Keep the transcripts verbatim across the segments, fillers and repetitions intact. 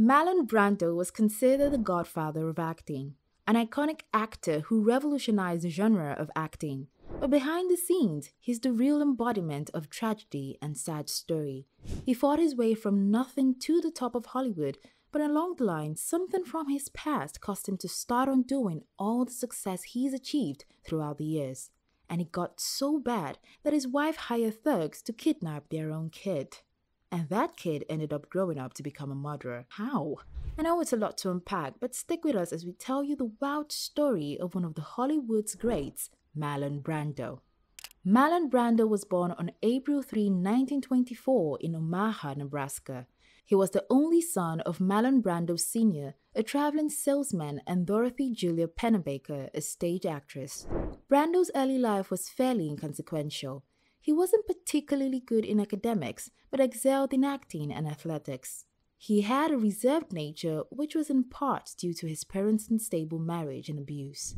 Marlon Brando was considered the godfather of acting, an iconic actor who revolutionized the genre of acting. But behind the scenes, he's the real embodiment of tragedy and sad story. He fought his way from nothing to the top of Hollywood, but along the line, something from his past caused him to start undoing all the success he's achieved throughout the years. And it got so bad that his wife hired thugs to kidnap their own kid. And that kid ended up growing up to become a murderer. How? I know it's a lot to unpack, but stick with us as we tell you the wild story of one of the Hollywood's greats, Marlon Brando. Marlon Brando was born on April third, nineteen twenty-four in Omaha, Nebraska. He was the only son of Marlon Brando Senior, a traveling salesman, and Dorothy Julia Pennebaker, a stage actress. Brando's early life was fairly inconsequential. He wasn't particularly good in academics, but excelled in acting and athletics. He had a reserved nature, which was in part due to his parents' unstable marriage and abuse.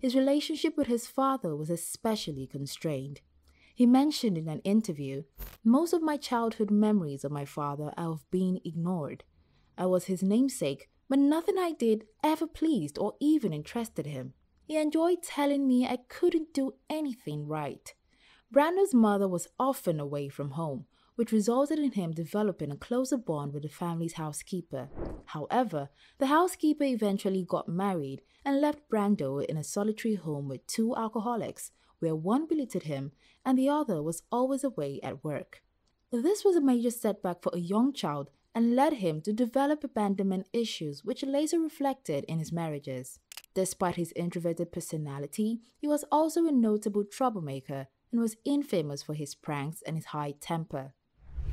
His relationship with his father was especially constrained. He mentioned in an interview, "Most of my childhood memories of my father are of being ignored. I was his namesake, but nothing I did ever pleased or even interested him. He enjoyed telling me I couldn't do anything right." Brando's mother was often away from home, which resulted in him developing a closer bond with the family's housekeeper. However, the housekeeper eventually got married and left Brando in a solitary home with two alcoholics, where one belittled him and the other was always away at work. This was a major setback for a young child and led him to develop abandonment issues, which later reflected in his marriages. Despite his introverted personality, he was also a notable troublemaker and was infamous for his pranks and his high temper.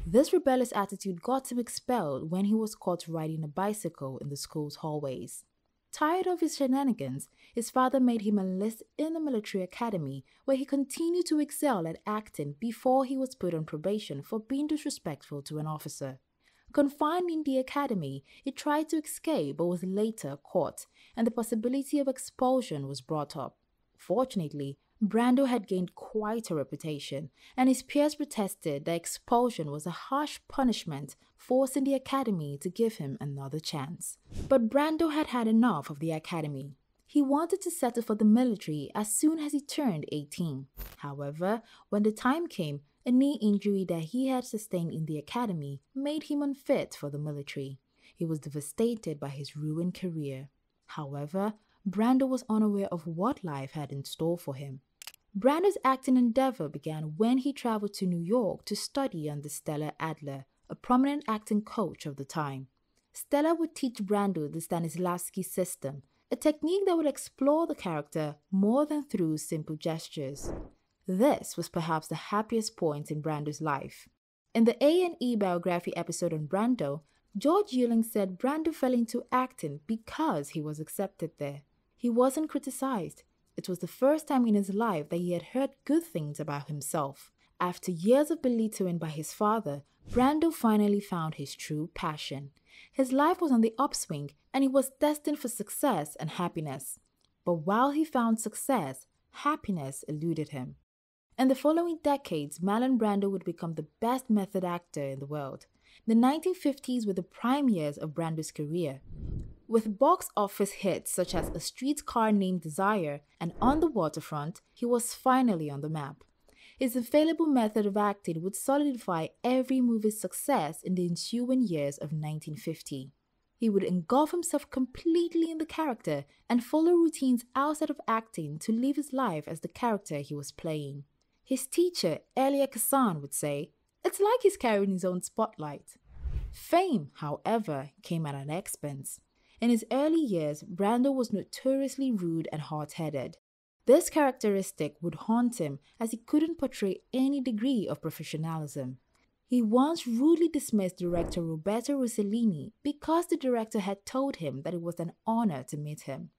This rebellious attitude got him expelled when he was caught riding a bicycle in the school's hallways. Tired of his shenanigans, his father made him enlist in the military academy, where he continued to excel at acting before he was put on probation for being disrespectful to an officer. Confined in the academy, he tried to escape but was later caught, and the possibility of expulsion was brought up. Fortunately, Brando had gained quite a reputation, and his peers protested that expulsion was a harsh punishment, forcing the academy to give him another chance. But Brando had had enough of the academy. He wanted to settle for the military as soon as he turned eighteen. However, when the time came, a knee injury that he had sustained in the academy made him unfit for the military. He was devastated by his ruined career. However, Brando was unaware of what life had in store for him. Brando's acting endeavor began when he traveled to New York to study under Stella Adler, a prominent acting coach of the time. Stella would teach Brando the Stanislavski system, a technique that would explore the character more than through simple gestures. This was perhaps the happiest point in Brando's life. In the A and E biography episode on Brando, George Euling said Brando fell into acting because he was accepted there. He wasn't criticized. It was the first time in his life that he had heard good things about himself. After years of belittling by his father, Brando finally found his true passion. His life was on the upswing and he was destined for success and happiness. But while he found success, happiness eluded him. In the following decades, Marlon Brando would become the best method actor in the world. The nineteen fifties were the prime years of Brando's career. With box office hits such as A Streetcar Named Desire and On the Waterfront, he was finally on the map. His available method of acting would solidify every movie's success in the ensuing years of nineteen fifty. He would engulf himself completely in the character and follow routines outside of acting to live his life as the character he was playing. His teacher, Elia Kassan, would say, "It's like he's carrying his own spotlight." Fame, however, came at an expense. In his early years, Brando was notoriously rude and hard-headed. This characteristic would haunt him as he couldn't portray any degree of professionalism. He once rudely dismissed director Roberto Rossellini because the director had told him that it was an honor to meet him.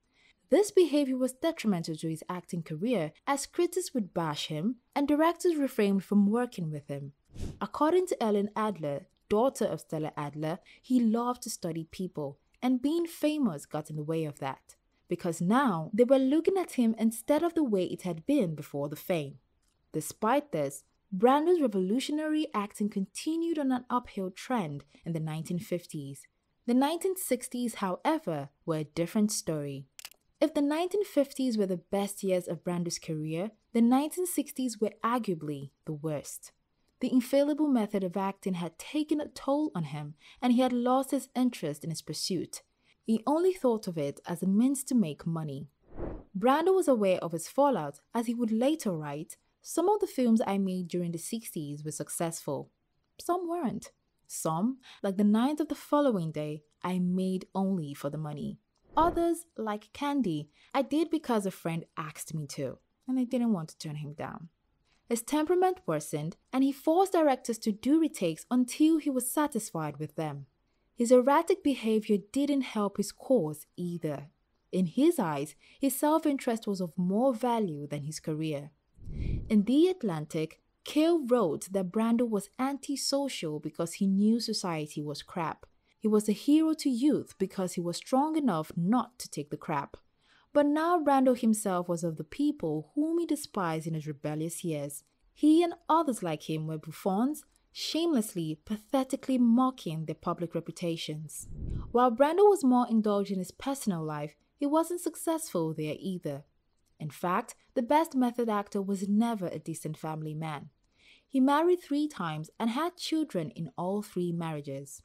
This behavior was detrimental to his acting career, as critics would bash him and directors refrained from working with him. According to Ellen Adler, daughter of Stella Adler, he loved to study people, and being famous got in the way of that, because now they were looking at him instead of the way it had been before the fame. Despite this, Brando's revolutionary acting continued on an uphill trend in the nineteen fifties. The nineteen sixties, however, were a different story. If the nineteen fifties were the best years of Brando's career, the nineteen sixties were arguably the worst. The infallible method of acting had taken a toll on him, and he had lost his interest in his pursuit. He only thought of it as a means to make money. Brando was aware of his fallout, as he would later write, "Some of the films I made during the sixties were successful. Some weren't. Some, like The Night of the Following Day, I made only for the money. Others, like Candy, I did because a friend asked me to, and I didn't want to turn him down." His temperament worsened, and he forced directors to do retakes until he was satisfied with them. His erratic behavior didn't help his cause either. In his eyes, his self-interest was of more value than his career. In The Atlantic, Kale wrote that Brando was antisocial because he knew society was crap. He was a hero to youth because he was strong enough not to take the crap. But now Brando himself was of the people whom he despised in his rebellious years. He and others like him were buffons, shamelessly, pathetically mocking their public reputations. While Brando was more indulged in his personal life, he wasn't successful there either. In fact, the best method actor was never a decent family man. He married three times and had children in all three marriages.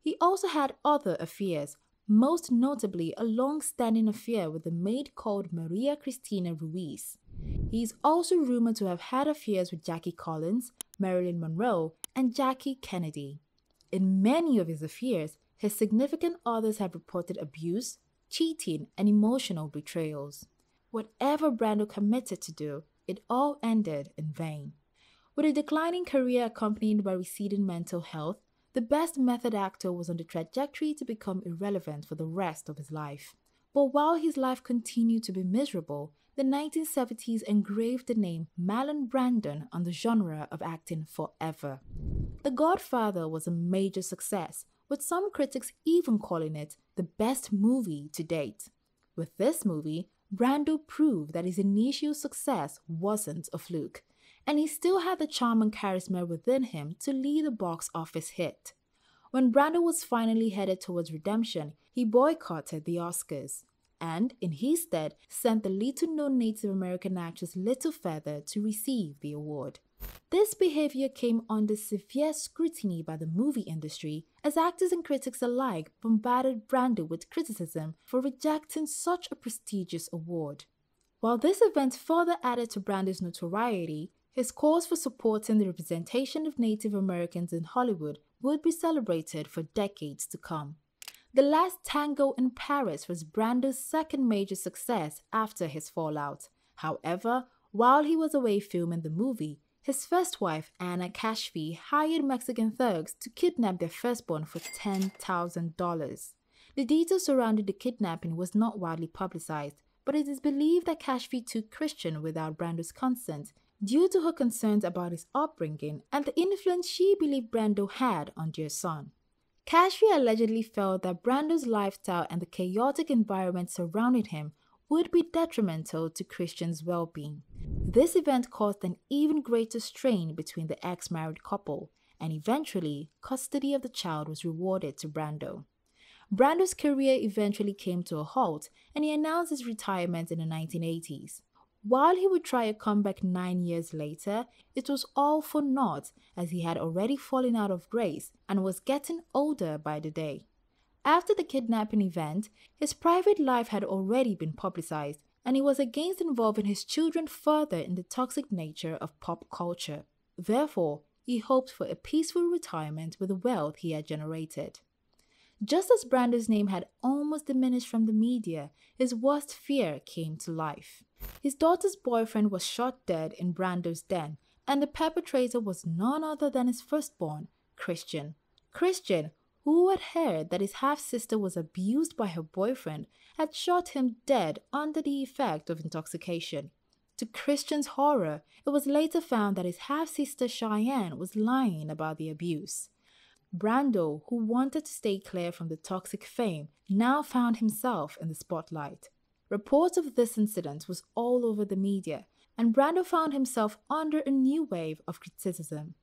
He also had other affairs, most notably a long-standing affair with a maid called Maria Cristina Ruiz. He is also rumored to have had affairs with Jackie Collins, Marilyn Monroe, and Jackie Kennedy. In many of his affairs, his significant others have reported abuse, cheating, and emotional betrayals. Whatever Brando committed to do, it all ended in vain. With a declining career accompanied by receding mental health, the best method actor was on the trajectory to become irrelevant for the rest of his life. But while his life continued to be miserable, the nineteen seventies engraved the name Marlon Brando on the genre of acting forever. The Godfather was a major success, with some critics even calling it the best movie to date. With this movie, Brando proved that his initial success wasn't a fluke, and he still had the charm and charisma within him to lead a box office hit. When Brando was finally headed towards redemption, he boycotted the Oscars, and in his stead sent the little-known Native American actress Little Feather to receive the award. This behavior came under severe scrutiny by the movie industry, as actors and critics alike bombarded Brando with criticism for rejecting such a prestigious award. While this event further added to Brando's notoriety, his cause for supporting the representation of Native Americans in Hollywood would be celebrated for decades to come. The Last Tango in Paris was Brando's second major success after his fallout. However, while he was away filming the movie, his first wife, Anna Kashfi, hired Mexican thugs to kidnap their firstborn for ten thousand dollars. The details surrounding the kidnapping was not widely publicized, but it is believed that Kashfi took Christian without Brando's consent, due to her concerns about his upbringing and the influence she believed Brando had on their son. Kashfi allegedly felt that Brando's lifestyle and the chaotic environment surrounding him would be detrimental to Christian's well-being. This event caused an even greater strain between the ex-married couple, and eventually, custody of the child was rewarded to Brando. Brando's career eventually came to a halt, and he announced his retirement in the nineteen eighties. While he would try a comeback nine years later, it was all for naught, as he had already fallen out of grace and was getting older by the day. After the kidnapping event, his private life had already been publicized, and he was against involving his children further in the toxic nature of pop culture. Therefore, he hoped for a peaceful retirement with the wealth he had generated. Just as Brando's name had almost diminished from the media, his worst fear came to life. His daughter's boyfriend was shot dead in Brando's den, and the perpetrator was none other than his firstborn, Christian. Christian, who had heard that his half-sister was abused by her boyfriend, had shot him dead under the effect of intoxication. To Christian's horror, it was later found that his half-sister Cheyenne was lying about the abuse. Brando, who wanted to stay clear from the toxic fame, now found himself in the spotlight. Reports of this incident was all over the media, and Brando found himself under a new wave of criticism.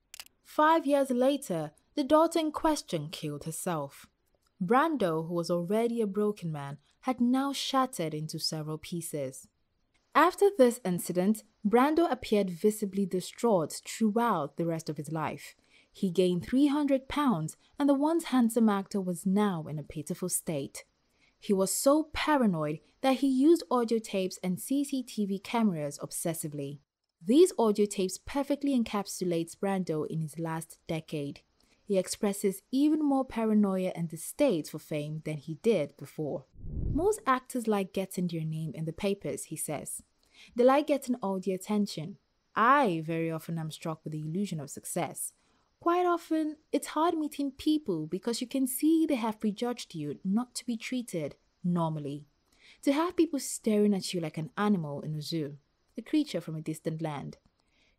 Five years later, the daughter in question killed herself. Brando, who was already a broken man, had now shattered into several pieces. After this incident, Brando appeared visibly distraught throughout the rest of his life. He gained three hundred pounds, and the once handsome actor was now in a pitiful state. He was so paranoid that he used audio tapes and C C T V cameras obsessively. These audio tapes perfectly encapsulates Brando in his last decade. He expresses even more paranoia and distaste for fame than he did before. Most actors like getting their name in the papers, he says. They like getting all the attention. I very often am struck with the illusion of success. Quite often, it's hard meeting people because you can see they have prejudged you not to be treated normally. To have people staring at you like an animal in a zoo, a creature from a distant land.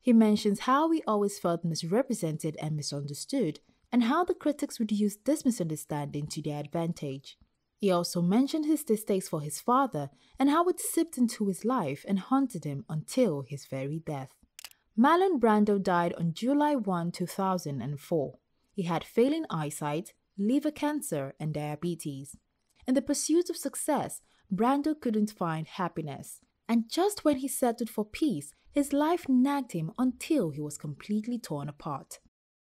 He mentions how we always felt misrepresented and misunderstood, and how the critics would use this misunderstanding to their advantage. He also mentioned his distaste for his father and how it seeped into his life and haunted him until his very death. Marlon Brando died on July first, two thousand four. He had failing eyesight, liver cancer, and diabetes. In the pursuit of success, Brando couldn't find happiness. And just when he settled for peace, his life nagged him until he was completely torn apart.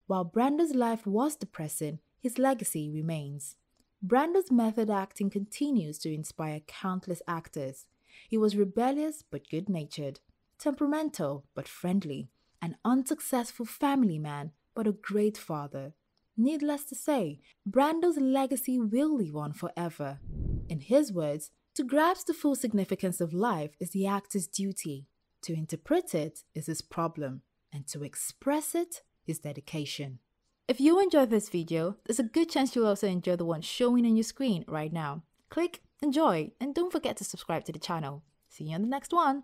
While Brando's life was depressing, his legacy remains. Brando's method acting continues to inspire countless actors. He was rebellious but good-natured. Temperamental but friendly, an unsuccessful family man but a great father. Needless to say, Brando's legacy will live on forever. In his words, to grasp the full significance of life is the actor's duty, to interpret it is his problem, and to express it is dedication. If you enjoyed this video, there's a good chance you'll also enjoy the one showing on your screen right now. Click, enjoy, and don't forget to subscribe to the channel. See you on the next one!